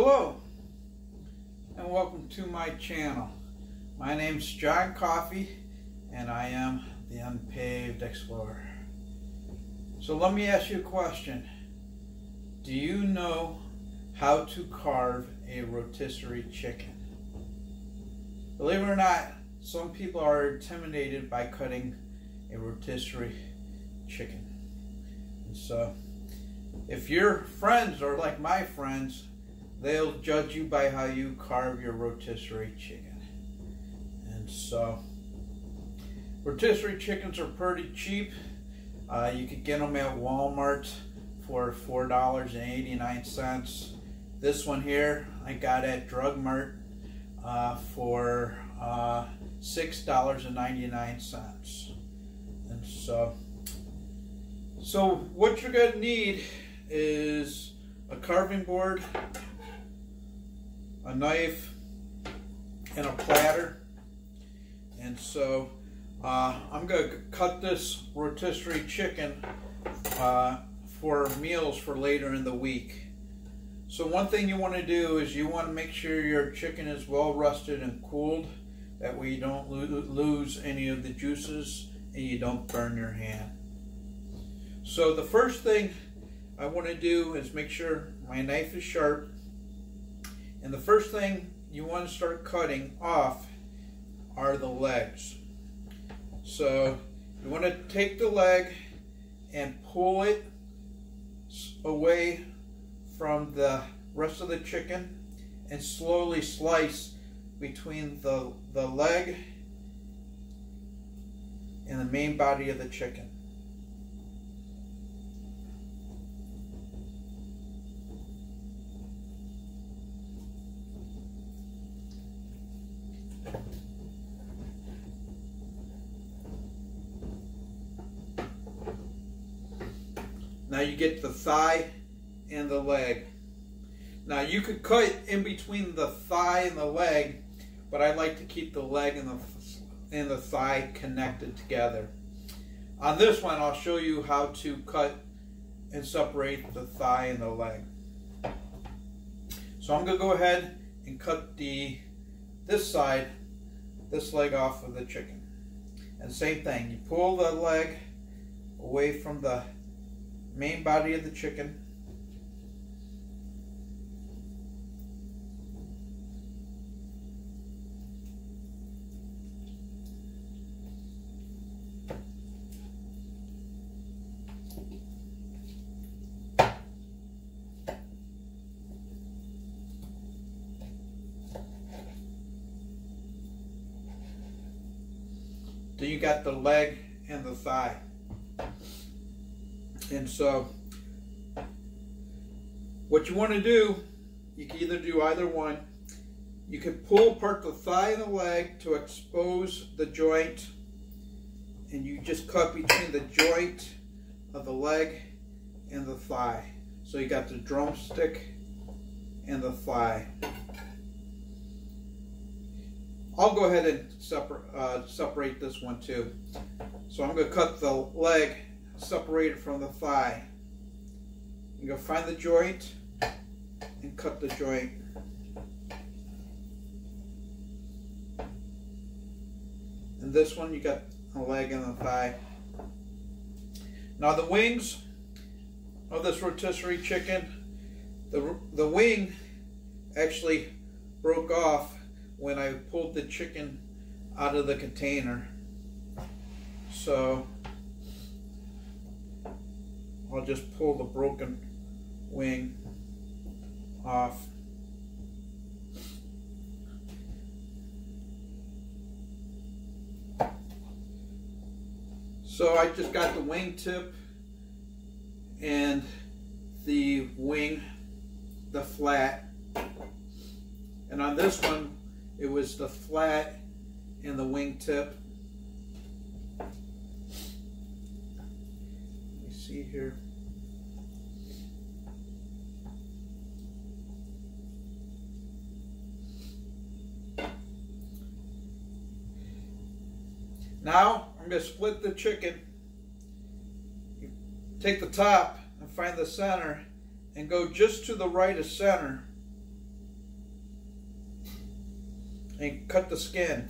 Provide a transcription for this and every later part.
Hello and welcome to my channel. My name's John Coffey and I am the Unpaved Explorer. So let me ask you a question. Do you know how to carve a rotisserie chicken? Believe it or not, some people are intimidated by cutting a rotisserie chicken. And so if your friends are like my friends, they'll judge you by how you carve your rotisserie chicken. And so rotisserie chickens are pretty cheap. You could get them at Walmart for $4.89. This one here I got at Drug Mart for $6.99. And so what you're going to need is a carving board, a knife, and a platter. And so I'm going to cut this rotisserie chicken for meals for later in the week. So one thing you want to do is you want to make sure your chicken is well rested and cooled. That way you don't lose any of the juices and you don't burn your hand. So the first thing I want to do is make sure my knife is sharp. And the first thing you want to start cutting off are the legs. So you want to take the leg and pull it away from the rest of the chicken and slowly slice between the leg and the main body of the chicken. Now you get the thigh and the leg. Now you could cut in between the thigh and the leg, but I like to keep the leg and the thigh connected together. On this one, I'll show you how to cut and separate the thigh and the leg. So I'm going to go ahead and cut this leg off of the chicken. And same thing, you pull the leg away from the main body of the chicken. Then you got the leg and the thigh. And so what you want to do, you can either do either one. You can pull apart the thigh and the leg to expose the joint, and you just cut between the joint of the leg and the thigh. So you got the drumstick and the thigh. I'll go ahead and separate this one too. So I'm going to cut the leg, separate it from the thigh. You go find the joint and cut the joint. And this one you got the leg and the thigh. Now the wings of this rotisserie chicken, the wing actually broke off when I pulled the chicken out of the container. So I'll just pull the broken wing off. So I just got the wing tip and the wing, the flat. And on this one, it was the flat and the wing tip. Let me see here. Now I'm going to split the chicken. You take the top and find the center and go just to the right of center and cut the skin.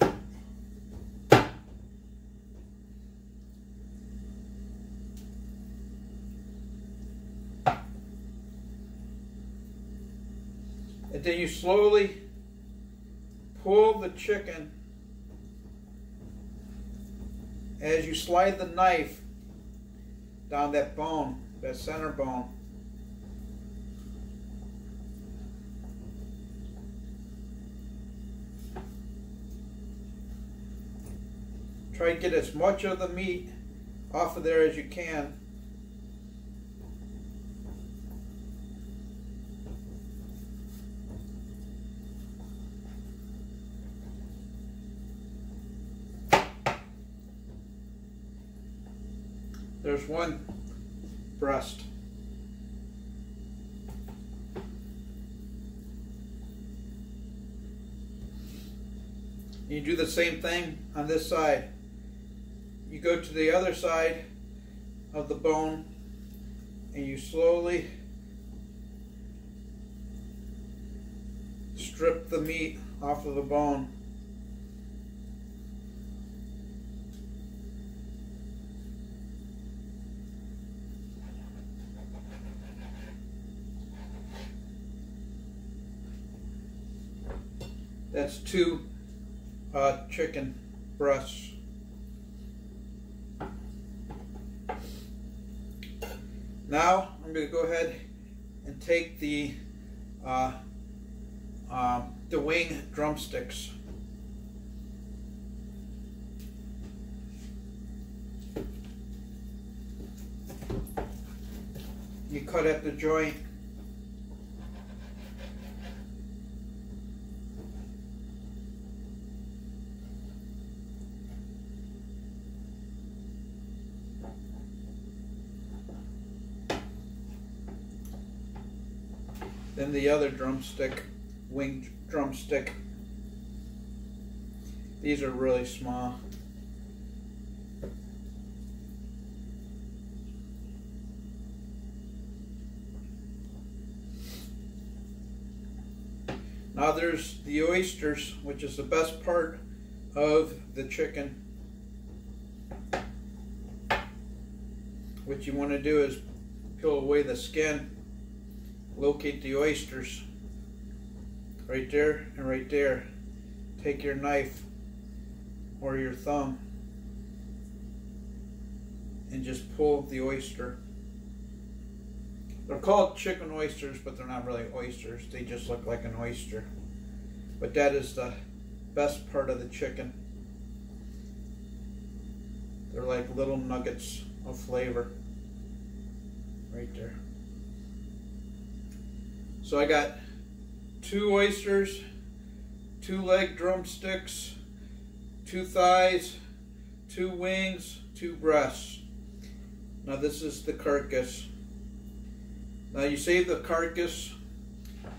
And then you slowly pull the chicken as you slide the knife down that bone, that center bone. Try to get as much of the meat off of there as you can. There's one breast. You do the same thing on this side. You go to the other side of the bone and you slowly strip the meat off of the bone. That's two chicken breasts. Now I'm going to go ahead and take the wing drumsticks. You cut at the joint. Then the other drumstick, winged drumstick. These are really small. Now there's the oysters, which is the best part of the chicken. What you want to do is peel away the skin. Locate the oysters right there and right there. Take your knife or your thumb and just pull the oyster. They're called chicken oysters, but they're not really oysters. They just look like an oyster. But that is the best part of the chicken. They're like little nuggets of flavor right there. So I got two oysters, two leg drumsticks, two thighs, two wings, two breasts. Now this is the carcass. Now you save the carcass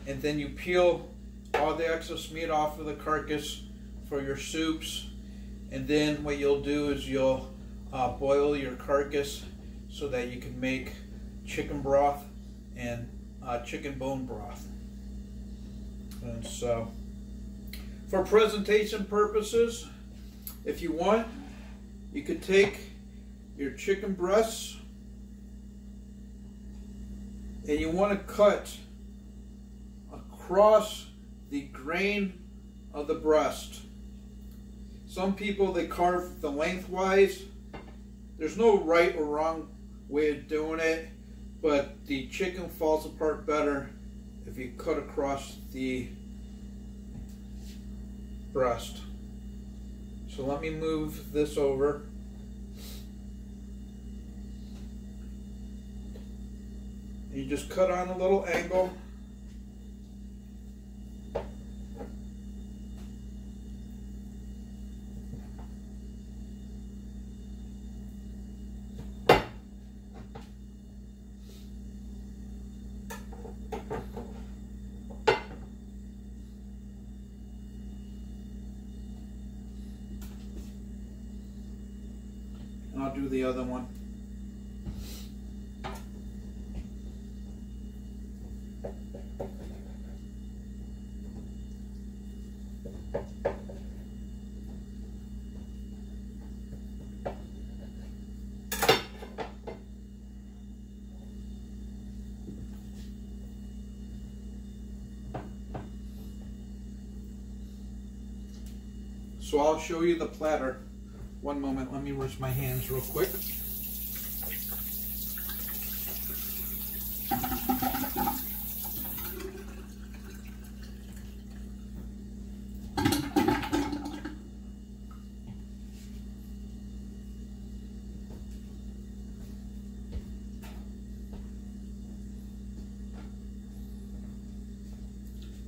and then you peel all the excess meat off of the carcass for your soups. And then what you'll do is you'll boil your carcass so that you can make chicken broth and chicken bone broth. And so for presentation purposes, if you want, you could take your chicken breasts and you want to cut across the grain of the breast. Some people, they carve the lengthwise. There's no right or wrong way of doing it, but the chicken falls apart better if you cut across the breast. So let me move this over. You just cut on a little angle. I'll do the other one. So I'll show you the platter. One moment, let me wash my hands real quick.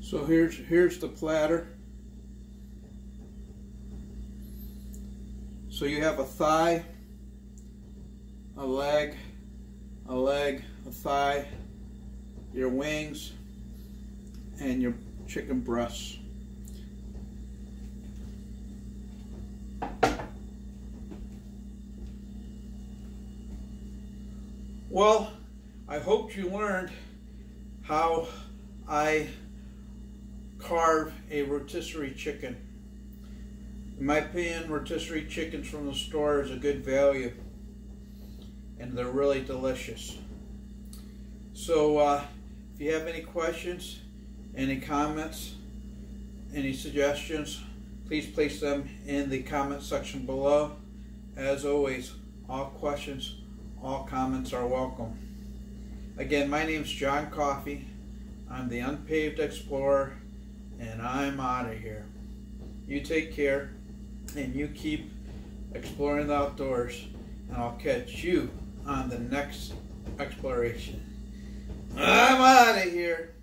So here's the platter. So you have a thigh, a leg, a thigh, your wings, and your chicken breasts. Well, I hope you learned how I carve a rotisserie chicken. In my opinion, rotisserie chickens from the store is a good value, and they're really delicious. So if you have any questions, any comments, any suggestions, please place them in the comment section below. As always, all questions, all comments are welcome. Again, my name is John Coffey. I'm the Unpaved Explorer, and I'm out of here. You take care, and you keep exploring the outdoors, and I'll catch you on the next exploration. I'm out of here.